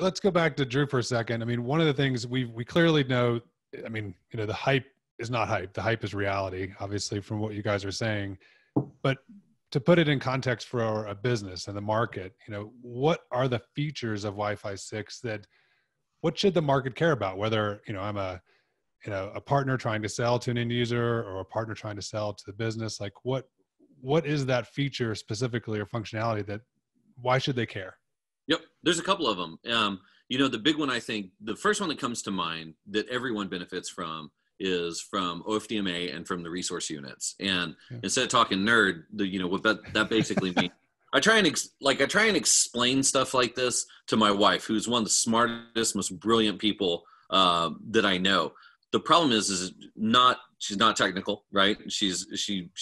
let's go back to Drew for a second. I mean, one of the things we clearly know, I mean, you know, the hype is not hype. The hype is reality, obviously, from what you guys are saying. But to put it in context for a business and the market, you know, what are the features of Wi-Fi 6 that, what should the market care about? Whether, you know, I'm a partner trying to sell to an end user or a partner trying to sell to the business, like what is that feature specifically or functionality that, why should they care? Yep. There's a couple of them. You know, the big one, I think the first one that comes to mind that everyone benefits from is from OFDMA and from the resource units. And instead of talking nerd, you know, what that basically means, I try and explain stuff like this to my wife, who's one of the smartest, most brilliant people that I know. The problem is she's not technical, right? She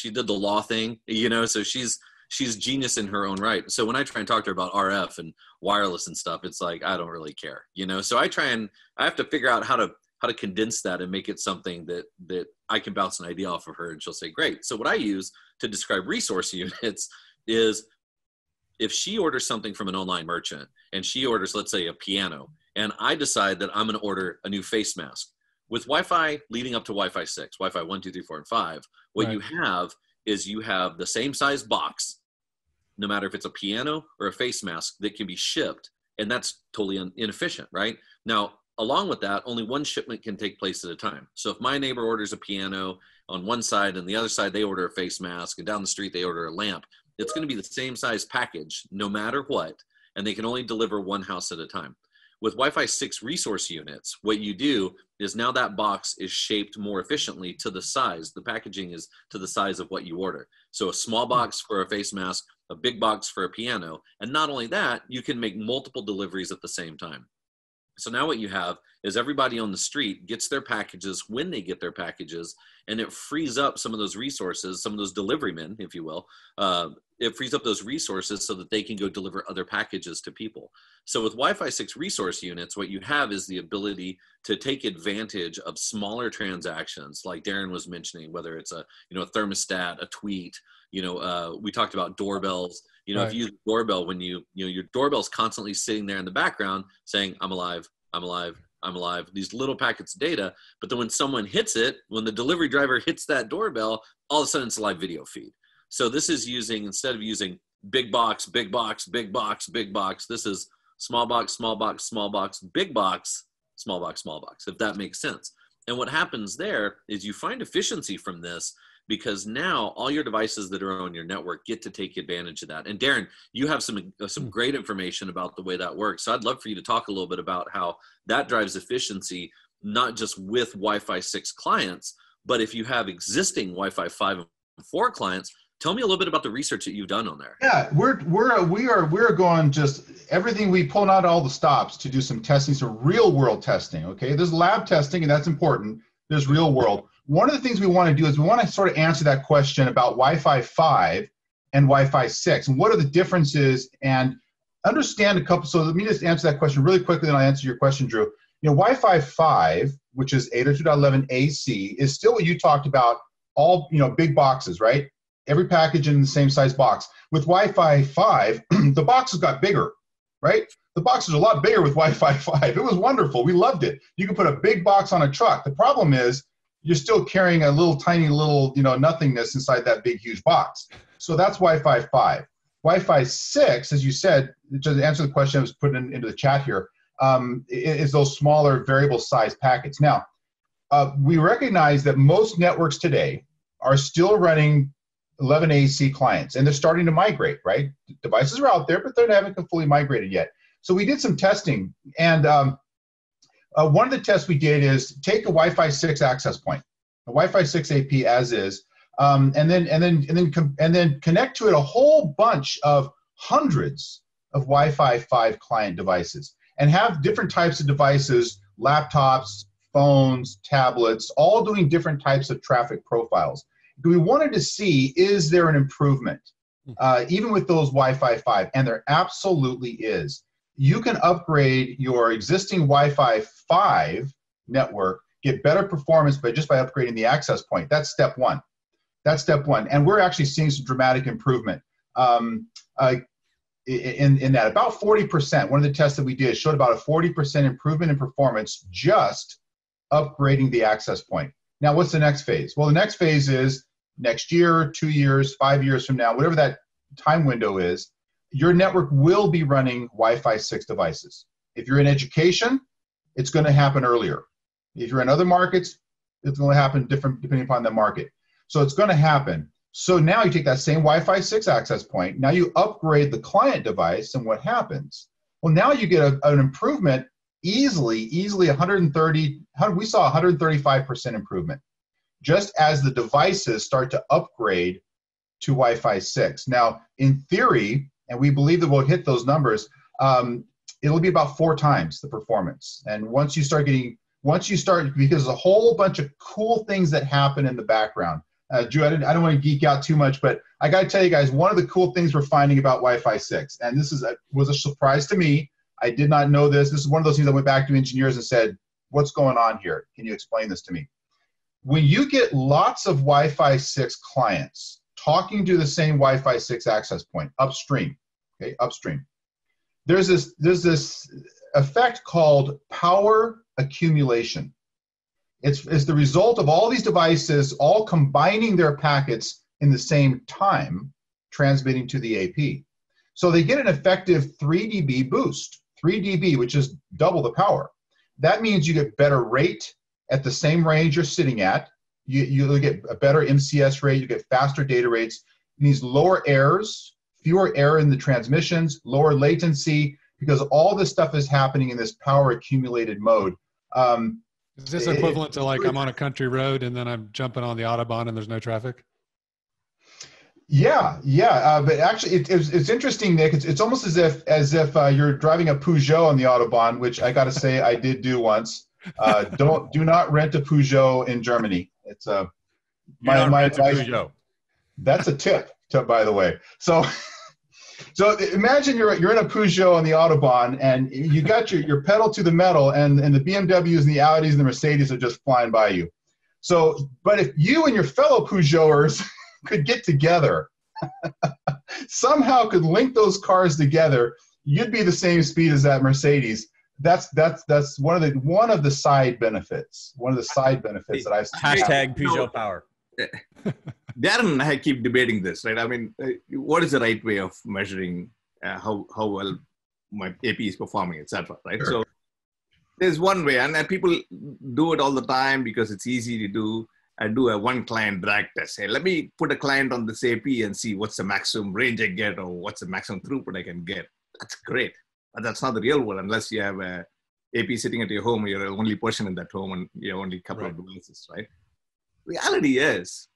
did the law thing, you know, so she's genius in her own right. So when I try and talk to her about RF and wireless and stuff, it's like, I don't really care, you know? So I have to figure out how to condense that and make it something that I can bounce an idea off of her and she'll say, great. So what I use to describe resource units is if she orders something from an online merchant and she orders, let's say, a piano, and I decide that I'm going to order a new face mask. With Wi-Fi leading up to Wi-Fi 6, Wi-Fi 1, 2, 3, 4, and 5, what you have is you have the same size box, no matter if it's a piano or a face mask, that can be shipped. And that's totally inefficient, right? Now, along with that, only one shipment can take place at a time. So if my neighbor orders a piano on one side and the other side, they order a face mask, and down the street, they order a lamp, it's going to be the same size package, no matter what. And they can only deliver one house at a time. With Wi-Fi 6 resource units, what you do is now that box is shaped more efficiently to the size. The packaging is to the size of what you order. So a small box for a face mask, a big box for a piano. And not only that, you can make multiple deliveries at the same time. So now what you have is everybody on the street gets their packages when they get their packages, and it frees up some of those resources, some of those delivery men, if you will. It frees up those resources so that they can go deliver other packages to people. So with Wi-Fi 6 resource units, what you have is the ability to take advantage of smaller transactions, like Darren was mentioning, whether it's a thermostat, a tweet, you know, we talked about doorbells. You know, if you use a doorbell, when you know, your doorbell's constantly sitting there in the background saying, I'm alive, I'm alive, I'm alive, these little packets of data. But then when someone hits it, when the delivery driver hits that doorbell, all of a sudden it's a live video feed. So this is using, instead of using big box, big box, big box, big box, this is small box, small box, small box, big box, small box, small box, if that makes sense. And what happens there is you find efficiency from this, because now all your devices that are on your network get to take advantage of that. And Darren, you have some great information about the way that works. So I'd love for you to talk a little bit about how that drives efficiency, not just with Wi-Fi 6 clients, but if you have existing Wi-Fi 5 and 4 clients, tell me a little bit about the research that you've done on there. Yeah, we're going just everything. We pulled out all the stops to do some testing, some real world testing. Okay, there's lab testing, and that's important. There's real world. One of the things we want to do is we want to sort of answer that question about Wi-Fi 5 and Wi-Fi 6, and what are the differences, and understand a couple. So let me just answer that question really quickly, and I'll answer your question, Drew. You know, Wi-Fi 5, which is 802.11ac, is still what you talked about, all, you know, big boxes, right? Every package in the same size box. With Wi-Fi 5, the boxes got bigger, right? The boxes are a lot bigger with Wi-Fi 5. It was wonderful. We loved it. You could put a big box on a truck. The problem is, you're still carrying a little tiny little, you know, nothingness inside that big, huge box. So that's Wi-Fi 5. Wi-Fi 6, as you said, to answer the question I was putting into the chat here, is those smaller variable size packets. Now, we recognize that most networks today are still running 11ac clients, and they're starting to migrate, right? Devices are out there, but they haven't fully migrated yet. So we did some testing, and one of the tests we did is take a Wi-Fi 6 access point, a Wi-Fi 6 AP as is, and then connect to it a whole bunch of hundreds of Wi-Fi 5 client devices, and have different types of devices, laptops, phones, tablets, all doing different types of traffic profiles. We wanted to see, is there an improvement, even with those Wi-Fi 5? And there absolutely is. You can upgrade your existing Wi-Fi 5 network, get better performance just by upgrading the access point. That's step one. And we're actually seeing some dramatic improvement. in that about 40%, one of the tests that we did showed about a 40% improvement in performance just upgrading the access point. Now, what's the next phase? Well, the next phase is next year, 2 years, 5 years from now, whatever that time window is, your network will be running Wi-Fi 6 devices. If you're in education, it's going to happen earlier. If you're in other markets, it's going to happen different depending upon the market. So it's going to happen. So now you take that same Wi-Fi 6 access point, now you upgrade the client device, and what happens? Well, now you get an improvement easily 130, we saw 135% improvement, just as the devices start to upgrade to Wi-Fi 6. Now, in theory, and we believe that we'll hit those numbers, it'll be about 4 times the performance. And once you start getting, because there's a whole bunch of cool things that happen in the background. Drew, I don't want to geek out too much, but I got to tell you guys, one of the cool things we're finding about Wi-Fi 6, and this is was a surprise to me. I did not know this. This is one of those things I went back to engineers and said, what's going on here? Can you explain this to me? When you get lots of Wi-Fi 6 clients talking to the same Wi-Fi 6 access point upstream, okay, there's this effect called power accumulation. It's the result of all these devices all combining their packets in the same time, transmitting to the AP. So they get an effective 3 dB boost, 3 dB, which is double the power. That means you get better rate at the same range you're sitting at. You'll get a better MCS rate, you get faster data rates. It means lower errors, fewer error in the transmissions, lower latency, because all this stuff is happening in this power accumulated mode. Is this equivalent to like I'm on a country road and then I'm jumping on the Autobahn and there's no traffic? Yeah. But actually, it's interesting, Nick. It's almost as if you're driving a Peugeot on the Autobahn, which I got to say I did do once. Do not rent a Peugeot in Germany. It's my advice. That's a tip, by the way. So imagine you're in a Peugeot on the Autobahn and you got your pedal to the metal, and the BMWs and the Audis and the Mercedes are just flying by you. So, but if you and your fellow Peugeoters could get together, somehow could link those cars together, you'd be the same speed as that Mercedes. That's one of the side benefits. One of the side benefits that I've seen. Hashtag Peugeot power. Darren and I keep debating this, right? I mean, what is the right way of measuring how well my AP is performing, etc., right? Sure. So there's one way, and people do it all the time because it's easy to do. I do a one-client drag test. Hey, let me put a client on this AP and see what's the maximum range I get or what's the maximum throughput I can get. That's great. But that's not the real world unless you have an AP sitting at your home. You're the only person in that home and you have only a couple of devices, right? Reality is,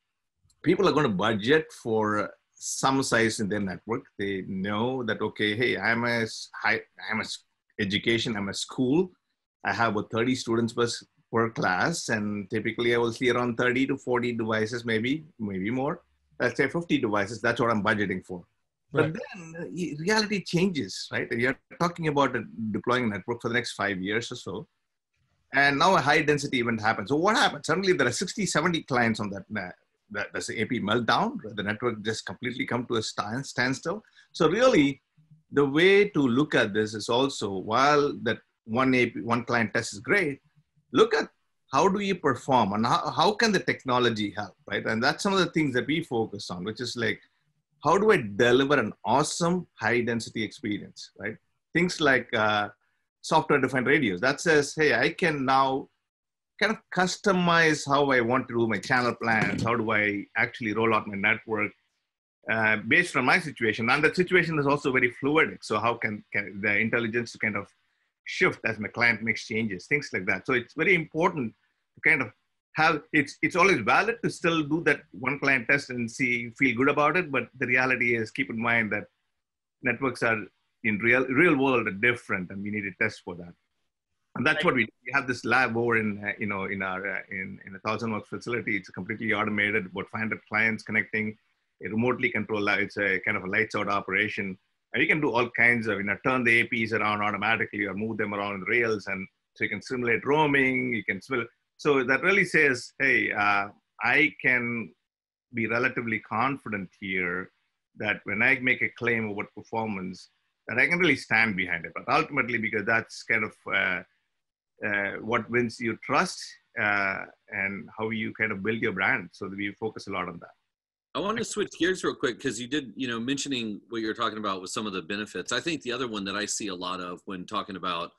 people are going to budget for some size in their network. They know that, okay, hey, I'm a education, I'm a school. I have about 30 students per class, and typically I will see around 30 to 40 devices, maybe more. Let's say 50 devices, that's what I'm budgeting for. Right. But then reality changes, right? You're talking about deploying a network for the next 5 years or so. And now a high density event happens. So what happens? Suddenly there are 60, 70 clients on that. That's the AP meltdown. The network just completely come to a standstill. So really the way to look at this is also, while that one client test is great, look at how do you perform and how can the technology help, right? And that's some of the things that we focus on, which is like, how do I deliver an awesome high density experience, right? Things like software-defined radios. That says, hey, I can now kind of customize how I want to do my channel plans. How do I actually roll out my network based on my situation? And the situation is also very fluid. So how can the intelligence kind of shift as my client mix changes, things like that. So it's very important to kind of have, it's always valid to still do that one client test and see, feel good about it. But the reality is, keep in mind that networks are in real world are different, and we need a test for that. And that's what we do. We have this lab over in a 1000 Works facility. It's completely automated, about 500 clients connecting, a remotely controlled lab. It's a kind of a lights out operation. And you can do all kinds of, turn the APs around automatically or move them around in rails. And so you can simulate roaming, you can simulate. So that really says, hey, I can be relatively confident here that when I make a claim about performance, that I can really stand behind it. But ultimately, because that's kind of what wins your trust and how you kind of build your brand. So we focus a lot on that. I want to switch gears real quick because you did, you know, mentioning what you're talking about with some of the benefits. I think the other one that I see a lot of when talking about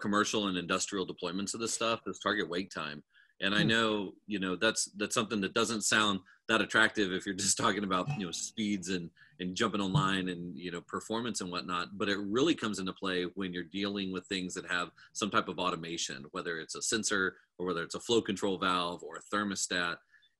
commercial and industrial deployments of this stuff is Target Wake Time. And I know, you know, that's something that doesn't sound that attractive if you're just talking about, you know, speeds and jumping online and, you know, performance and whatnot, but it really comes into play when you're dealing with things that have some type of automation, whether it's a sensor or whether it's a flow control valve or a thermostat.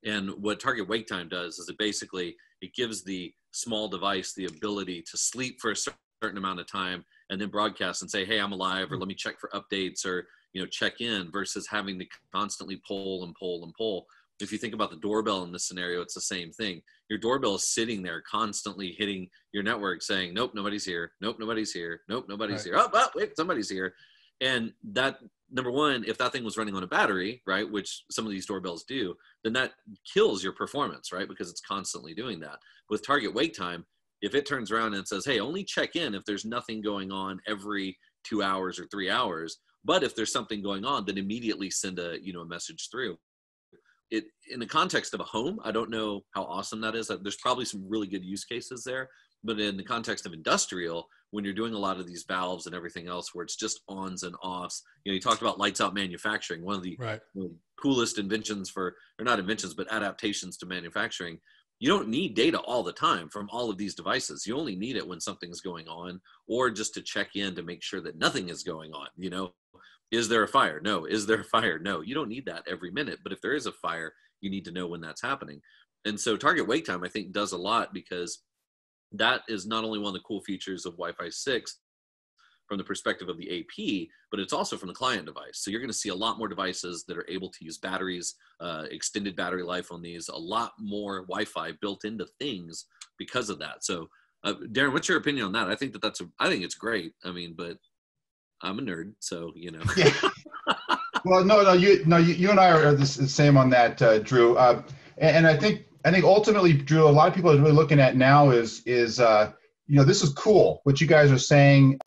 And what Target Wake Time does is it basically, it gives the small device the ability to sleep for a certain amount of time and then broadcast and say, hey, I'm alive, or let me check for updates, or, you know, check in, versus having to constantly pull and pull and pull. If you think about the doorbell in this scenario, it's the same thing. Your doorbell is sitting there constantly hitting your network saying, nope, nobody's here. Nope, nobody's here. Nope, nobody's here. Oh, wait, somebody's here. And that, number one, if that thing was running on a battery, right, which some of these doorbells do, then that kills your performance, right, because it's constantly doing that. With Target Wake Time, if it turns around and says, hey, only check in if there's nothing going on every 2 hours or 3 hours, but if there's something going on, then immediately send a, you know, a message through. It, in the context of a home, I don't know how awesome that is. There's probably some really good use cases there. But in the context of industrial, when you're doing a lot of these valves and everything else where it's just ons and offs, you know, you talked about lights out manufacturing, one of the coolest inventions for, or not inventions, but adaptations to manufacturing. You don't need data all the time from all of these devices. You only need it when something's going on, or just to check in to make sure that nothing is going on. You know, is there a fire? No. Is there a fire? No. You don't need that every minute. But if there is a fire, you need to know when that's happening. And so Target Wake Time, I think, does a lot, because that is not only one of the cool features of Wi-Fi 6 from the perspective of the AP, but it's also from the client device. So you're going to see a lot more devices that are able to use batteries, extended battery life on these, a lot more Wi-Fi built into things because of that. So Darren, what's your opinion on that? I think that that's, I think it's great. I mean, but I'm a nerd, so, you know. Yeah. Well, you and I are the same on that, Drew. And I think ultimately, Drew, a lot of people are really looking at now is, you know, this is cool, what you guys are saying.